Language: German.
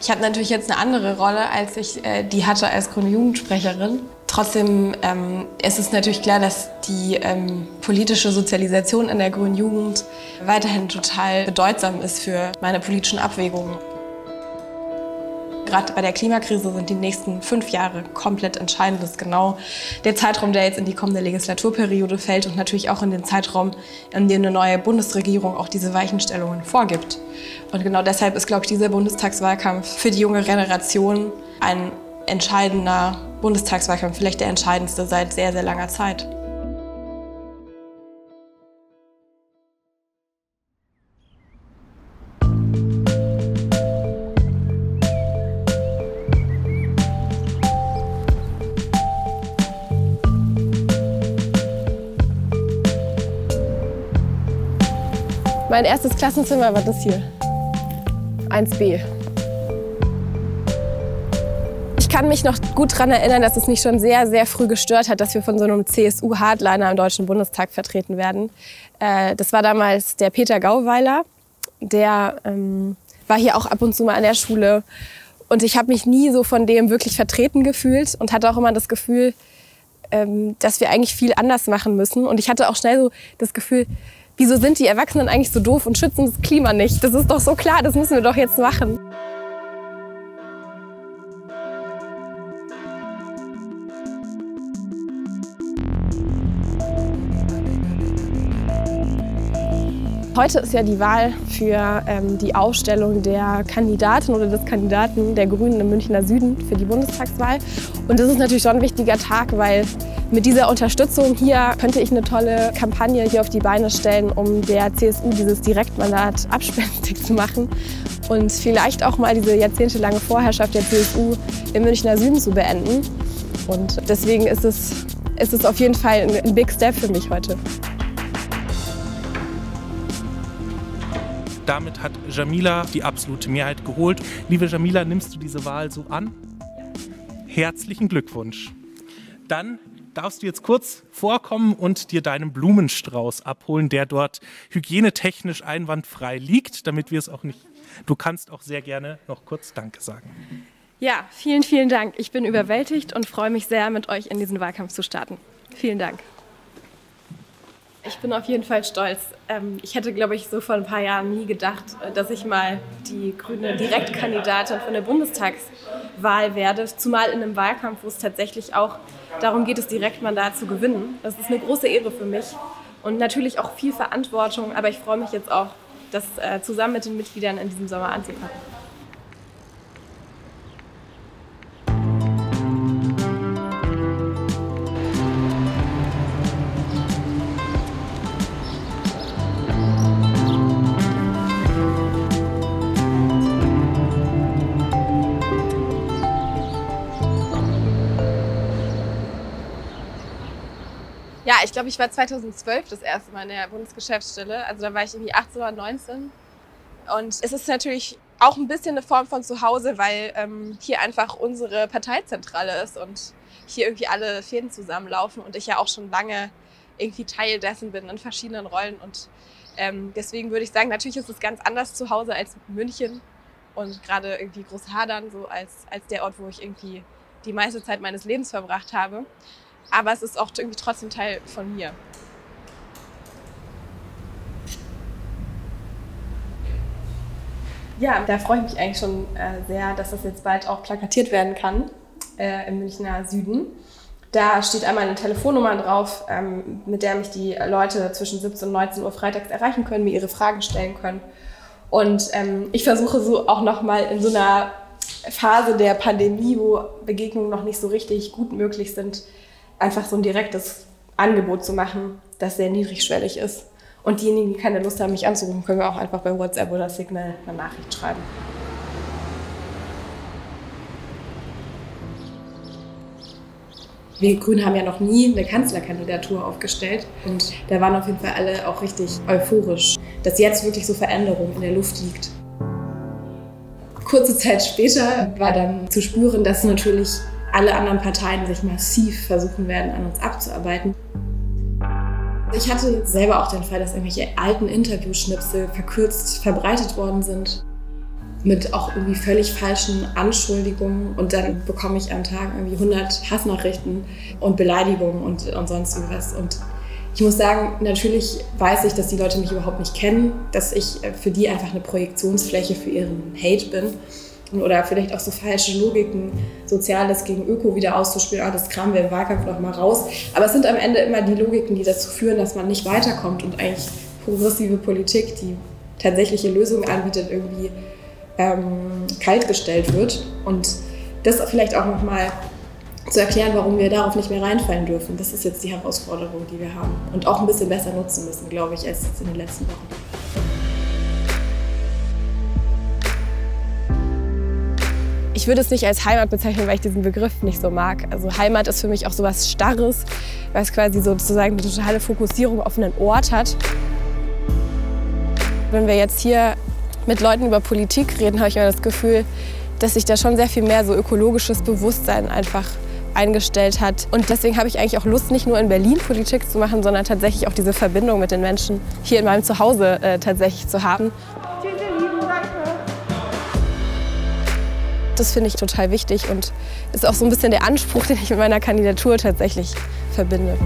Ich habe natürlich jetzt eine andere Rolle, als ich die hatte als Grund-Jugendsprecherin. Trotzdem ist es natürlich klar, dass die politische Sozialisation in der Grünen Jugend weiterhin total bedeutsam ist für meine politischen Abwägungen. Gerade bei der Klimakrise sind die nächsten 5 Jahre komplett entscheidend. Das ist genau der Zeitraum, der jetzt in die kommende Legislaturperiode fällt und natürlich auch in den Zeitraum, in dem eine neue Bundesregierung auch diese Weichenstellungen vorgibt. Und genau deshalb ist, glaube ich, dieser Bundestagswahlkampf für die junge Generation ein entscheidender Bundestagswahlkampf, vielleicht der entscheidendste seit sehr, sehr langer Zeit. Mein erstes Klassenzimmer war das hier, 1b. Ich kann mich noch gut daran erinnern, dass es mich schon sehr, sehr früh gestört hat, dass wir von so einem CSU-Hardliner im Deutschen Bundestag vertreten werden. Das war damals der Peter Gauweiler, der war hier auch ab und zu mal an der Schule. Und ich habe mich nie so von dem wirklich vertreten gefühlt und hatte auch immer das Gefühl, dass wir eigentlich viel anders machen müssen. Und ich hatte auch schnell so das Gefühl, wieso sind die Erwachsenen eigentlich so doof und schützen das Klima nicht? Das ist doch so klar, das müssen wir doch jetzt machen. Heute ist ja die Wahl für die Aufstellung der Kandidatin oder des Kandidaten der Grünen im Münchner Süden für die Bundestagswahl. Und das ist natürlich schon ein wichtiger Tag, weil mit dieser Unterstützung hier könnte ich eine tolle Kampagne hier auf die Beine stellen, um der CSU dieses Direktmandat abspenstig zu machen und vielleicht auch mal diese jahrzehntelange Vorherrschaft der CSU im Münchner Süden zu beenden. Und deswegen ist es auf jeden Fall ein Big Step für mich heute. Damit hat Jamila die absolute Mehrheit geholt. Liebe Jamila, nimmst du diese Wahl so an? Herzlichen Glückwunsch. Dann darfst du jetzt kurz vorkommen und dir deinen Blumenstrauß abholen, der dort hygienetechnisch einwandfrei liegt, damit wir es auch nicht... Du kannst auch sehr gerne noch kurz Danke sagen. Ja, vielen, vielen Dank. Ich bin überwältigt und freue mich sehr, mit euch in diesen Wahlkampf zu starten. Vielen Dank. Ich bin auf jeden Fall stolz. Ich hätte, glaube ich, so vor ein paar Jahren nie gedacht, dass ich mal die grüne Direktkandidatin von der Bundestagswahl werde, zumal in einem Wahlkampf, wo es tatsächlich auch darum geht, das Direktmandat zu gewinnen. Das ist eine große Ehre für mich und natürlich auch viel Verantwortung, aber ich freue mich jetzt auch, das zusammen mit den Mitgliedern in diesem Sommer anzupacken. Ja, ich glaube, ich war 2012 das erste Mal in der Bundesgeschäftsstelle. Also da war ich irgendwie 18 oder 19. Und es ist natürlich auch ein bisschen eine Form von Zuhause, weil hier einfach unsere Parteizentrale ist und hier irgendwie alle Fäden zusammenlaufen und ich ja auch schon lange irgendwie Teil dessen bin in verschiedenen Rollen. Und deswegen würde ich sagen, natürlich ist es ganz anders zu Hause als München und gerade irgendwie Großhadern, so als der Ort, wo ich irgendwie die meiste Zeit meines Lebens verbracht habe. Aber es ist auch irgendwie trotzdem Teil von mir. Ja, da freue ich mich eigentlich schon sehr, dass das jetzt bald auch plakatiert werden kann im Münchner Süden. Da steht einmal eine Telefonnummer drauf, mit der mich die Leute zwischen 17 und 19 Uhr freitags erreichen können, mir ihre Fragen stellen können. Und ich versuche so auch nochmal in so einer Phase der Pandemie, wo Begegnungen noch nicht so richtig gut möglich sind, einfach so ein direktes Angebot zu machen, das sehr niedrigschwellig ist. Und diejenigen, die keine Lust haben, mich anzurufen, können wir auch einfach bei WhatsApp oder Signal eine Nachricht schreiben. Wir Grünen haben ja noch nie eine Kanzlerkandidatur aufgestellt und da waren auf jeden Fall alle auch richtig euphorisch, dass jetzt wirklich so Veränderung in der Luft liegt. Kurze Zeit später war dann zu spüren, dass natürlich alle anderen Parteien sich massiv versuchen werden, an uns abzuarbeiten. Ich hatte selber auch den Fall, dass irgendwelche alten Interviewschnipsel verkürzt verbreitet worden sind. mit auch irgendwie völlig falschen Anschuldigungen und dann bekomme ich am Tag irgendwie 100 Hassnachrichten und Beleidigungen und sonst irgendwas. Und ich muss sagen, natürlich weiß ich, dass die Leute mich überhaupt nicht kennen, dass ich für die einfach eine Projektionsfläche für ihren Hate bin. Oder vielleicht auch so falsche Logiken, Soziales gegen Öko wieder auszuspielen, ah, das kramen wir im Wahlkampf noch mal raus. Aber es sind am Ende immer die Logiken, die dazu führen, dass man nicht weiterkommt und eigentlich progressive Politik, die tatsächliche Lösungen anbietet, irgendwie kaltgestellt wird. Und das vielleicht auch noch mal zu erklären, warum wir darauf nicht mehr reinfallen dürfen. Das ist jetzt die Herausforderung, die wir haben und auch ein bisschen besser nutzen müssen, glaube ich, als in den letzten Wochen. Ich würde es nicht als Heimat bezeichnen, weil ich diesen Begriff nicht so mag. Also Heimat ist für mich auch so was Starres, weil es quasi sozusagen eine totale Fokussierung auf einen Ort hat. Wenn wir jetzt hier mit Leuten über Politik reden, habe ich immer das Gefühl, dass sich da schon sehr viel mehr so ökologisches Bewusstsein einfach eingestellt hat. Und deswegen habe ich eigentlich auch Lust, nicht nur in Berlin Politik zu machen, sondern tatsächlich auch diese Verbindung mit den Menschen hier in meinem Zuhause tatsächlich zu haben. Das finde ich total wichtig und ist auch so ein bisschen der Anspruch, den ich mit meiner Kandidatur tatsächlich verbinde.